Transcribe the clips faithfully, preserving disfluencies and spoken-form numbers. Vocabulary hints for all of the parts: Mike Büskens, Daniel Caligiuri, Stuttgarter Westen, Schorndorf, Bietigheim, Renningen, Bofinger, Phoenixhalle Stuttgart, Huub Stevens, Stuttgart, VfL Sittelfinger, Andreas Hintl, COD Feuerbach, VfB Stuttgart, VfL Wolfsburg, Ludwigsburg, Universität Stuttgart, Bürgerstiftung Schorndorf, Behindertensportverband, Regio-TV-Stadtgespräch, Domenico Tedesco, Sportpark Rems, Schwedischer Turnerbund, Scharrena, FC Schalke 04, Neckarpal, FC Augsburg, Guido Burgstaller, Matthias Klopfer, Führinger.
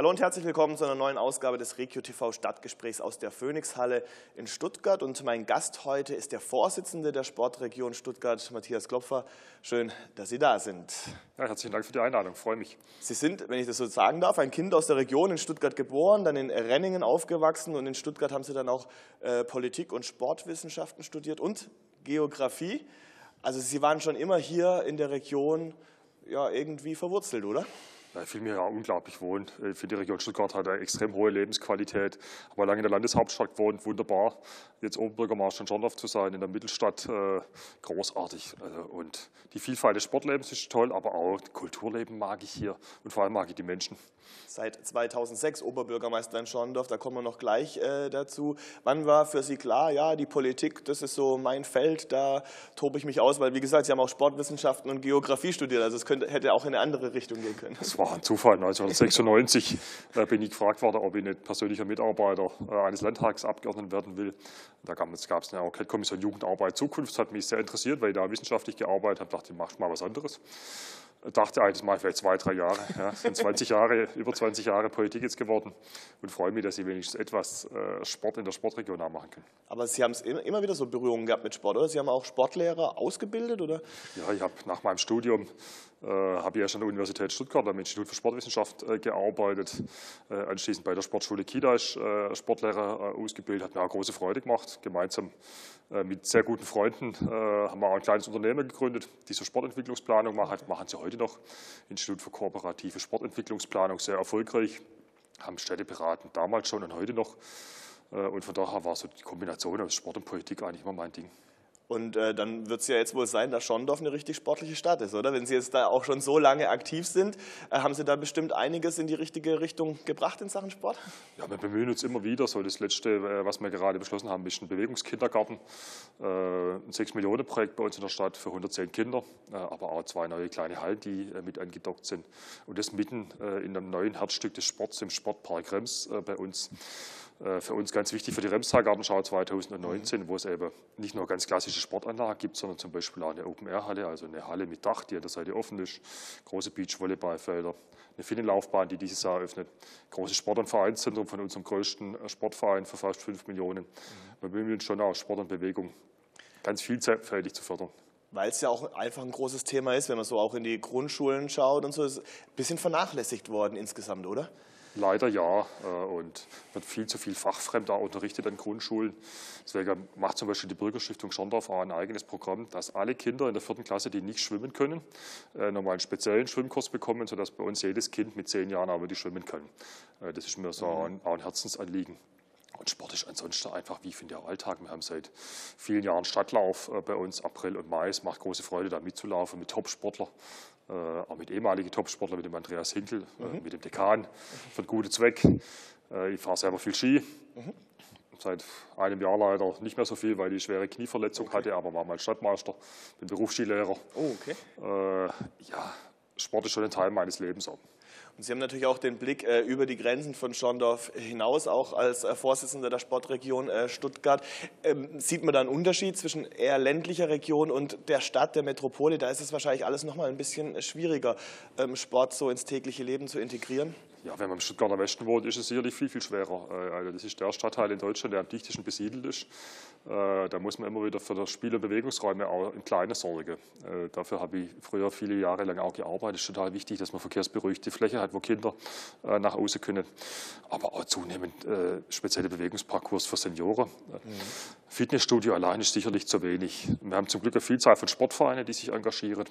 Hallo und herzlich willkommen zu einer neuen Ausgabe des Regio-T V-Stadtgesprächs aus der Phoenixhalle in Stuttgart. Und mein Gast heute ist der Vorsitzende der Sportregion Stuttgart, Matthias Klopfer. Schön, dass Sie da sind. Ja, herzlichen Dank für die Einladung, freue mich. Sie sind, wenn ich das so sagen darf, ein Kind aus der Region, in Stuttgart geboren, dann in Renningen aufgewachsen und in Stuttgart haben Sie dann auch äh, Politik und Sportwissenschaften studiert und Geografie. Also Sie waren schon immer hier in der Region ja, irgendwie verwurzelt, oder? Ja, ich fühle mich ja unglaublich wohl. Ich finde, die Region Stuttgart hat eine extrem hohe Lebensqualität. Aber lange in der Landeshauptstadt gewohnt, wunderbar. Jetzt Oberbürgermeister in Schorndorf zu sein, in der Mittelstadt, äh, großartig. Also, und die Vielfalt des Sportlebens ist toll, aber auch das Kulturleben mag ich hier. Und vor allem mag ich die Menschen. Seit zweitausendsechs Oberbürgermeister in Schorndorf, da kommen wir noch gleich äh, dazu. Wann war für Sie klar, ja, die Politik, das ist so mein Feld, da tobe ich mich aus. Weil, wie gesagt, Sie haben auch Sportwissenschaften und Geografie studiert. Also es könnte, hätte auch in eine andere Richtung gehen können. Das war ein Zufall. neunzehnhundertsechsundneunzig äh, bin ich gefragt worden, ob ich nicht persönlicher Mitarbeiter äh, eines Landtagsabgeordneten werden will. Da gab es eine Enquete-Kommission Jugendarbeit Zukunft. Das hat mich sehr interessiert, weil ich da wissenschaftlich gearbeitet habe. Dachte, ich mache mal was anderes. Dachte eigentlich, das mache ich vielleicht zwei, drei Jahre. Ja, sind zwanzig Jahre, über zwanzig Jahre Politik jetzt geworden und freue mich, dass Sie wenigstens etwas äh, Sport in der Sportregion nachmachen können. Aber Sie haben es immer wieder so Berührungen gehabt mit Sport, oder? Sie haben auch Sportlehrer ausgebildet, oder? Ja, ich habe nach meinem Studium äh, habe ich erst an der Universität Stuttgart am Institut für Sportwissenschaft äh, gearbeitet, äh, anschließend bei der Sportschule Kidasch äh, Sportlehrer äh, ausgebildet, hat mir auch große Freude gemacht. Gemeinsam äh, mit sehr guten Freunden äh, haben wir auch ein kleines Unternehmen gegründet, die so Sportentwicklungsplanung machen, machen sie heute noch, Institut für kooperative Sportentwicklungsplanung, sehr erfolgreich, haben Städte beraten, damals schon und heute noch. Und von daher war so die Kombination aus Sport und Politik eigentlich immer mein Ding. Und äh, dann wird es ja jetzt wohl sein, dass Schorndorf eine richtig sportliche Stadt ist, oder? Wenn Sie jetzt da auch schon so lange aktiv sind, äh, haben Sie da bestimmt einiges in die richtige Richtung gebracht in Sachen Sport? Ja, wir bemühen uns immer wieder. So das Letzte, was wir gerade beschlossen haben, ist ein Bewegungskindergarten. Äh, ein sechs Millionen Projekt bei uns in der Stadt für hundertzehn Kinder, äh, aber auch zwei neue kleine Hallen, die äh, mit angedockt sind. Und das mitten äh, in einem neuen Herzstück des Sports im Sportpark Rems äh, bei uns. Äh, für uns ganz wichtig für die R E M S-Gartenschau zweitausendneunzehn, mhm. wo es eben nicht nur ganz klassische Sportanlage gibt, sondern zum Beispiel auch eine Open-Air-Halle, also eine Halle mit Dach, die an der Seite offen ist, große Beachvolleyballfelder, eine Finnenlaufbahn, die dieses Jahr eröffnet, großes Sport- und Vereinszentrum von unserem größten Sportverein für fast fünf Millionen. Wir bemühen uns schon auch Sport und Bewegung ganz vielfältig zu fördern. Weil es ja auch einfach ein großes Thema ist, wenn man so auch in die Grundschulen schaut und so, ist ein bisschen vernachlässigt worden insgesamt, oder? Leider ja, und wird viel zu viel fachfremd auch unterrichtet an Grundschulen. Deswegen macht zum Beispiel die Bürgerstiftung Schorndorf auch ein eigenes Programm, dass alle Kinder in der vierten Klasse, die nicht schwimmen können, nochmal einen speziellen Schwimmkurs bekommen, sodass bei uns jedes Kind mit zehn Jahren auch wirklich schwimmen kann. Das ist mir so ein, auch ein Herzensanliegen. Und Sport ist ansonsten einfach, wie ich finde, der Alltag. Wir haben seit vielen Jahren Stadtlauf bei uns, April und Mai. Es macht große Freude, da mitzulaufen mit Topsportlern. Äh, auch mit ehemaligen Topsportlern, mit dem Andreas Hintl, mhm. äh, mit dem Dekan, von gutem Zweck. Äh, ich fahre selber viel Ski, mhm. seit einem Jahr leider nicht mehr so viel, weil ich schwere Knieverletzung okay. hatte, aber war mal Stadtmeister, bin Berufsskilehrer. Oh, okay. äh, ja, Sport ist schon ein Teil meines Lebens auch. Und Sie haben natürlich auch den Blick äh, über die Grenzen von Schorndorf hinaus, auch als äh, Vorsitzender der Sportregion äh, Stuttgart. Ähm, sieht man da einen Unterschied zwischen eher ländlicher Region und der Stadt, der Metropole? Da ist es wahrscheinlich alles noch mal ein bisschen schwieriger, ähm, Sport so ins tägliche Leben zu integrieren. Ja, wenn man im Stuttgarter Westen wohnt, ist es sicherlich viel, viel schwerer. Also das ist der Stadtteil in Deutschland, der am dichtesten besiedelt ist. Da muss man immer wieder für das Spiel- und Bewegungsräume auch im Kleinen sorgen. Dafür habe ich früher viele Jahre lang auch gearbeitet. Es ist total wichtig, dass man verkehrsberuhigte Fläche hat, wo Kinder nach außen können. Aber auch zunehmend spezielle Bewegungsparcours für Senioren. Mhm. Fitnessstudio allein ist sicherlich zu wenig. Wir haben zum Glück eine Vielzahl von Sportvereinen, die sich engagieren.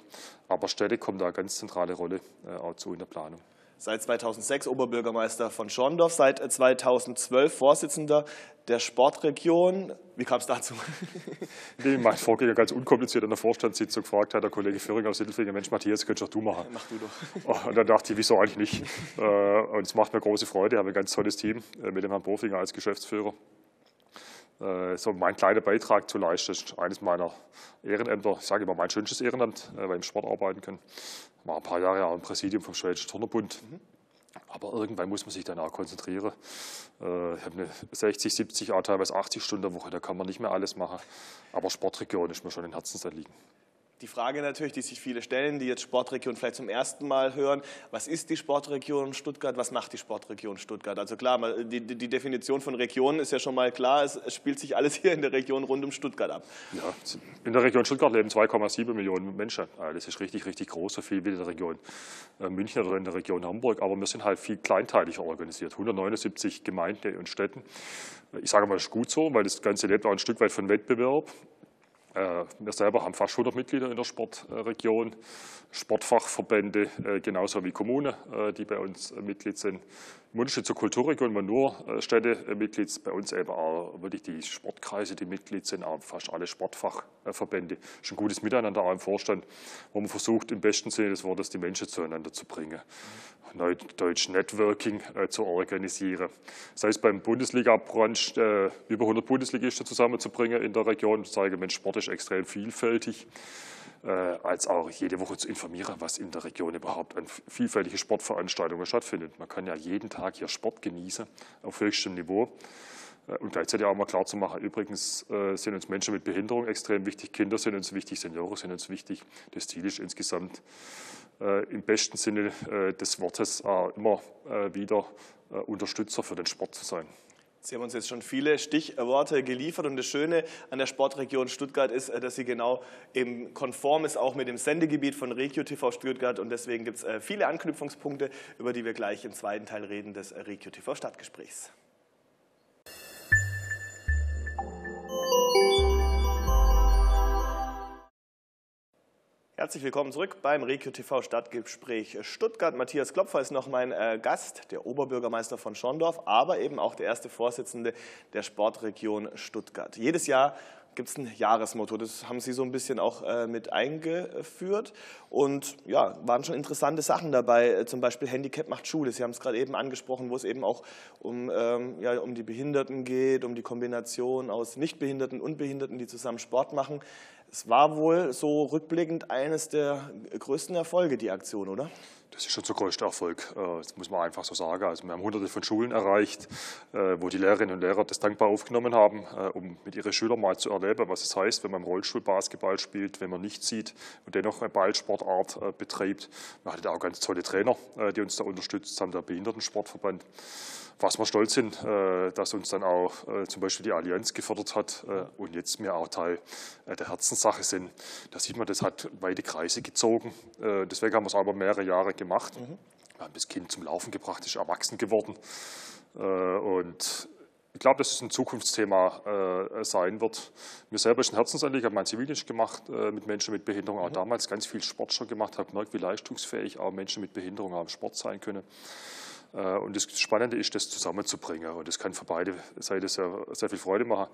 Aber Städte kommen da eine ganz zentrale Rolle auch zu in der Planung. Seit zweitausendsechs Oberbürgermeister von Schorndorf, seit zweitausendzwölf Vorsitzender der Sportregion. Wie kam es dazu? Nee, mein Vorgänger ganz unkompliziert in der Vorstandssitzung gefragt hat, der Kollege Führinger aus Sittelfinger, Mensch Matthias, könntest doch du machen. Mach du doch. Und dann dachte ich, wieso eigentlich nicht? Und es macht mir große Freude, ich habe ein ganz tolles Team mit dem Herrn Bofinger als Geschäftsführer. So mein kleiner Beitrag zu leisten, ist eines meiner Ehrenämter, ich sage immer mein schönstes Ehrenamt, weil ich im Sport arbeiten kann. War ein paar Jahre auch im Präsidium vom Schwedischen Turnerbund. Mhm. Aber irgendwann muss man sich dann auch konzentrieren. Ich habe eine sechzig, siebzig, auch teilweise achtzig Stunden Woche, da kann man nicht mehr alles machen. Aber Sportregion ist mir schon ein Herzensanliegen. Die Frage natürlich, die sich viele stellen, die jetzt Sportregion vielleicht zum ersten Mal hören, was ist die Sportregion Stuttgart, was macht die Sportregion Stuttgart? Also klar, die, die Definition von Region ist ja schon mal klar, es, es spielt sich alles hier in der Region rund um Stuttgart ab. Ja, in der Region Stuttgart leben zwei Komma sieben Millionen Menschen. Das ist richtig, richtig groß, so viel wie in der Region München oder in der Region Hamburg. Aber wir sind halt viel kleinteiliger organisiert, hundertneunundsiebzig Gemeinden und Städten. Ich sage mal, das ist gut so, weil das Ganze lebt auch ein Stück weit von Wettbewerb. Wir selber haben fast hundert Mitglieder in der Sportregion, Sportfachverbände genauso wie Kommunen, die bei uns Mitglied sind. Im Unterschied zur Kulturregion, wo nur Städte Mitglied sind, bei uns eben auch wirklich die Sportkreise, die Mitglied sind, auch fast alle Sportfachverbände. Das ist ein gutes Miteinander auch im Vorstand, wo man versucht, im besten Sinne des Wortes die Menschen zueinander zu bringen. Neudeutsch Networking äh, zu organisieren. Das heißt, beim Bundesliga-Branch äh, über hundert Bundesligisten zusammenzubringen in der Region, zu zeigen, Mensch, Sport ist extrem vielfältig, äh, als auch jede Woche zu informieren, was in der Region überhaupt an vielfältigen Sportveranstaltungen stattfindet. Man kann ja jeden Tag hier Sport genießen, auf höchstem Niveau. Und gleichzeitig auch mal klar zu machen, übrigens äh, sind uns Menschen mit Behinderung extrem wichtig, Kinder sind uns wichtig, Senioren sind uns wichtig. Das Ziel ist insgesamt äh, im besten Sinne äh, des Wortes äh, immer äh, wieder äh, Unterstützer für den Sport zu sein. Sie haben uns jetzt schon viele Stichworte geliefert und das Schöne an der Sportregion Stuttgart ist, dass sie genau eben konform ist, auch mit dem Sendegebiet von Regio T V Stuttgart, und deswegen gibt es viele Anknüpfungspunkte, über die wir gleich im zweiten Teil reden des Regio T V Stadtgesprächs. Herzlich willkommen zurück beim Regio T V Stadtgespräch Stuttgart. Matthias Klopfer ist noch mein äh, Gast, der Oberbürgermeister von Schorndorf, aber eben auch der erste Vorsitzende der Sportregion Stuttgart. Jedes Jahr gibt es ein Jahresmotto, das haben Sie so ein bisschen auch äh, mit eingeführt. Und ja, waren schon interessante Sachen dabei, zum Beispiel Handicap macht Schule. Sie haben es gerade eben angesprochen, wo es eben auch um, ähm, ja, um die Behinderten geht, um die Kombination aus Nichtbehinderten und Behinderten, die zusammen Sport machen. Es war wohl so rückblickend eines der größten Erfolge, die Aktion, oder? Das ist schon der größte Erfolg, das muss man einfach so sagen. Also wir haben hunderte von Schulen erreicht, wo die Lehrerinnen und Lehrer das dankbar aufgenommen haben, um mit ihren Schülern mal zu erleben, was es heißt, wenn man im Rollstuhl Basketball spielt, wenn man nicht sieht und dennoch eine Ballsportart betreibt. Wir hatten auch ganz tolle Trainer, die uns da unterstützt haben, der Behindertensportverband. Was wir stolz sind, dass uns dann auch zum Beispiel die Allianz gefördert hat und jetzt wir auch Teil der Herzenssache sind. Da sieht man, das hat weite Kreise gezogen. Deswegen haben wir es aber mehrere Jahre gemacht. Wir haben das Kind zum Laufen gebracht, ist erwachsen geworden. Und ich glaube, dass es ein Zukunftsthema äh, sein wird. Mir selber ist ein Herzensanliegen, habe meinen Zivildienst gemacht äh, mit Menschen mit Behinderung, auch mhm. damals ganz viel Sport schon gemacht, habe gemerkt, wie leistungsfähig auch Menschen mit Behinderung am Sport sein können. Äh, und das Spannende ist, das zusammenzubringen. Und das kann für beide Seiten sehr, sehr viel Freude machen.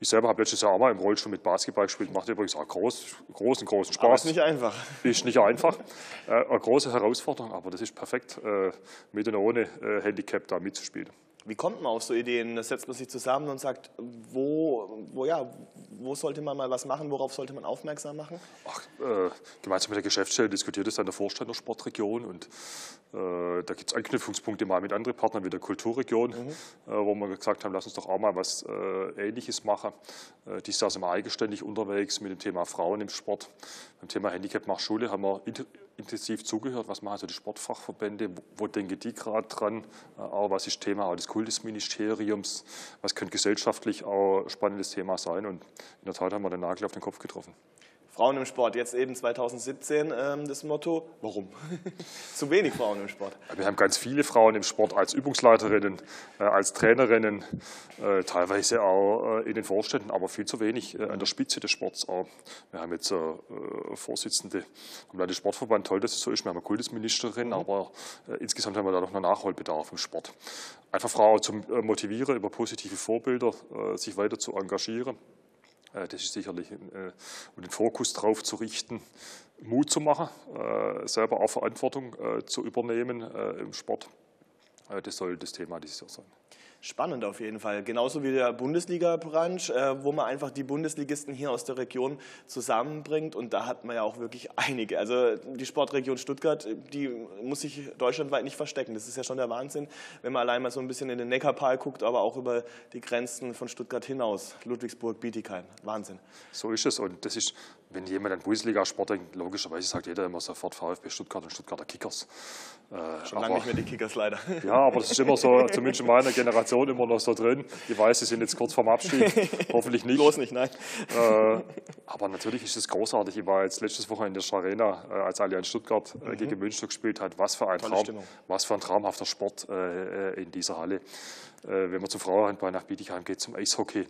Ich selber habe letztes Jahr auch mal im Rollstuhl mit Basketball gespielt, macht übrigens auch groß, großen, großen Spaß. Aber ist nicht einfach. Ist nicht einfach. Äh, eine große Herausforderung, aber das ist perfekt, äh, mit und ohne äh, Handicap da mitzuspielen. Wie kommt man auf so Ideen? Da setzt man sich zusammen und sagt, wo, wo, ja, wo sollte man mal was machen, worauf sollte man aufmerksam machen? Ach, äh, gemeinsam mit der Geschäftsstelle diskutiert es dann der Vorstand der Sportregion und äh, da gibt es Anknüpfungspunkte mal mit anderen Partnern wie der Kulturregion, mhm. äh, wo wir gesagt haben, lass uns doch auch mal was äh, Ähnliches machen. Äh, die sind eigenständig unterwegs mit dem Thema Frauen im Sport. Beim Thema Handicap macht Schule haben wir intensiv zugehört, was machen also die Sportfachverbände, wo, wo denken die gerade dran, äh, auch was ist Thema auch des Kultusministeriums, was könnte gesellschaftlich auch ein spannendes Thema sein, und in der Tat haben wir den Nagel auf den Kopf getroffen. Frauen im Sport, jetzt eben zweitausendsiebzehn ähm, das Motto, warum? Zu wenig Frauen im Sport. Wir haben ganz viele Frauen im Sport als Übungsleiterinnen, äh, als Trainerinnen, äh, teilweise auch äh, in den Vorständen, aber viel zu wenig äh, an der Spitze des Sports auch. Wir haben jetzt äh, Vorsitzende vom Landessportverband, toll, dass es so ist, wir haben eine Kultusministerin, mhm. aber äh, insgesamt haben wir da noch einen Nachholbedarf im Sport. Einfach Frauen zu äh, motivieren, über positive Vorbilder äh, sich weiter zu engagieren. Das ist sicherlich, äh, um den Fokus darauf zu richten, Mut zu machen, äh, selber auch Verantwortung äh, zu übernehmen äh, im Sport. Äh, das soll das Thema dieses Jahr sein. Spannend auf jeden Fall. Genauso wie der Bundesliga-Branch, äh, wo man einfach die Bundesligisten hier aus der Region zusammenbringt. Und da hat man ja auch wirklich einige. Also die Sportregion Stuttgart, die muss sich deutschlandweit nicht verstecken. Das ist ja schon der Wahnsinn, wenn man allein mal so ein bisschen in den Neckarpal guckt, aber auch über die Grenzen von Stuttgart hinaus. Ludwigsburg, Bietigheim. Wahnsinn. So ist es. Und das ist Wenn jemand an Bundesliga-Sport denkt, logischerweise sagt jeder immer sofort VfB Stuttgart und Stuttgarter Kickers. Äh, Schon lange nicht mehr die Kickers leider. Ja, aber das ist immer so, zumindest in meiner Generation, immer noch so drin. Ich weiß, sie sind jetzt kurz vorm Abstieg. Hoffentlich nicht. Bloß nicht, nein. Äh, aber natürlich ist es großartig. Ich war jetzt letztes Wochenende in der Scharrena, äh, als Allianz Stuttgart äh, mhm. gegen Münster gespielt hat. Was für ein Tolle Traum, Stimmung. Was für ein traumhafter Sport äh, in dieser Halle. Äh, wenn man zum Frauenhandball nach Bietigheim geht, zum Eishockey.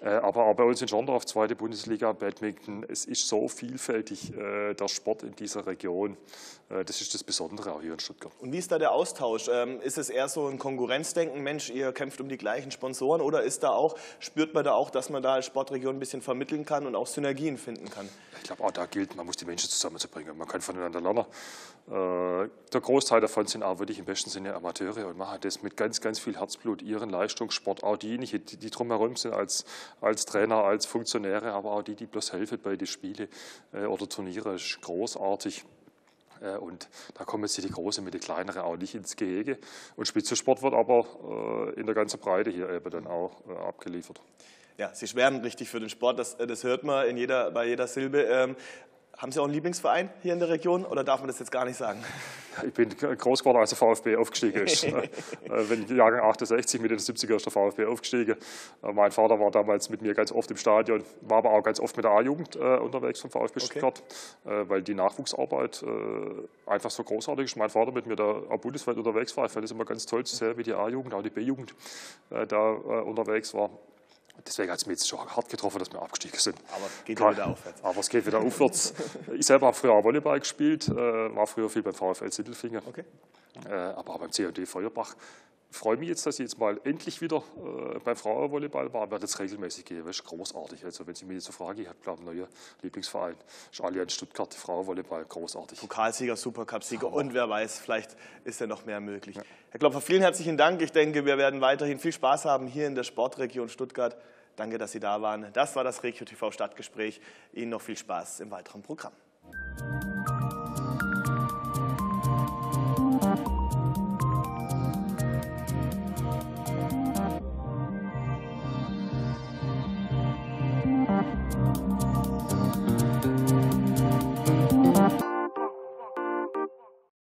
Äh, aber auch bei uns in Schorndorf, zweite Bundesliga, Badminton, es ist so vielfältig, äh, der Sport in dieser Region. Äh, das ist das Besondere auch hier in Stuttgart. Und wie ist da der Austausch? Ähm, ist es eher so ein Konkurrenzdenken, Mensch, ihr kämpft um die gleichen Sponsoren, oder ist da auch, spürt man da auch, dass man da als Sportregion ein bisschen vermitteln kann und auch Synergien finden kann? Ich glaube, auch da gilt, man muss die Menschen zusammenzubringen. Man kann voneinander lernen. Äh, der Großteil davon sind auch wirklich im besten Sinne Amateure und machen das mit ganz, ganz viel Herzblut, ihren Leistungssport. Auch diejenigen, die, die drumherum sind als, als Trainer, als Funktionäre, aber auch die, die bloß helfen bei den Spielen äh, oder Turniere, ist großartig. Äh, und da kommen jetzt die Großen mit den Kleineren auch nicht ins Gehege. Und Spitzensport wird aber äh, in der ganzen Breite hier eben dann auch äh, abgeliefert. Ja, Sie schwärmen richtig für den Sport, das, das hört man in jeder, bei jeder Silbe. Ähm, Haben Sie auch einen Lieblingsverein hier in der Region, oder darf man das jetzt gar nicht sagen? Ich bin groß geworden, als der VfB aufgestiegen ist. Wenn Jahrgang achtundsechzig, mit den siebziger ist der VfB aufgestiegen. Mein Vater war damals mit mir ganz oft im Stadion, war aber auch ganz oft mit der A-Jugend äh, unterwegs vom VfB Stuttgart, okay. Weil die Nachwuchsarbeit äh, einfach so großartig ist. Mein Vater mit mir da auch bundesweit unterwegs war. Ich fand es immer ganz toll zu sehen, wie die A-Jugend, auch die B-Jugend äh, da äh, unterwegs war. Deswegen hat es mich jetzt schon hart getroffen, dass wir abgestiegen sind. Aber es geht wieder aufwärts. Aber es geht wieder aufwärts. Ich selber habe früher auch Volleyball gespielt, war früher viel beim VfL Sittelfinger, okay. Aber auch beim C O D Feuerbach. Ich freue mich jetzt, dass ich jetzt mal endlich wieder äh, beim Frauenvolleyball war, aber das regelmäßig gehe. Das ist großartig. Also wenn Sie mich jetzt so fragen, ich habe, glaube ich, einen neuen Lieblingsverein. Das ist Allianz Stuttgart, Frauenvolleyball, großartig. Pokalsieger, Supercup-Sieger und wer weiß, vielleicht ist ja noch mehr möglich. Ja. Herr Klopfer, vielen herzlichen Dank. Ich denke, wir werden weiterhin viel Spaß haben hier in der Sportregion Stuttgart. Danke, dass Sie da waren. Das war das Regio T V Stadtgespräch. Ihnen noch viel Spaß im weiteren Programm.